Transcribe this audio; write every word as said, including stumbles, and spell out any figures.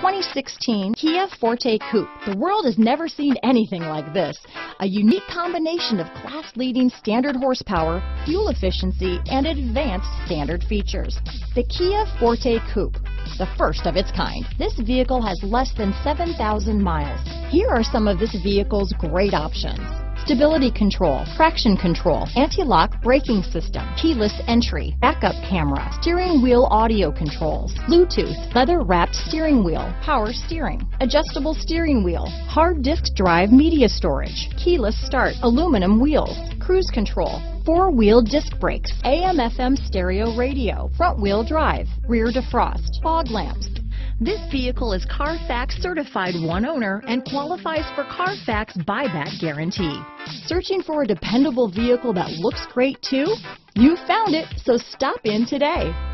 twenty sixteen Kia Forte Koup. The world has never seen anything like this. A unique combination of class-leading standard horsepower, fuel efficiency, and advanced standard features. The Kia Forte Koup, the first of its kind. This vehicle has less than seven thousand miles. Here are some of this vehicle's great options. Stability control, traction control, anti-lock braking system, keyless entry, backup camera, steering wheel audio controls, Bluetooth, leather-wrapped steering wheel, power steering, adjustable steering wheel, hard disk drive media storage, keyless start, aluminum wheels, cruise control, four-wheel disc brakes, A M F M stereo radio, front-wheel drive, rear defrost, fog lamps. This vehicle is Carfax certified one owner and qualifies for Carfax buyback guarantee. Searching for a dependable vehicle that looks great too? You found it, so stop in today.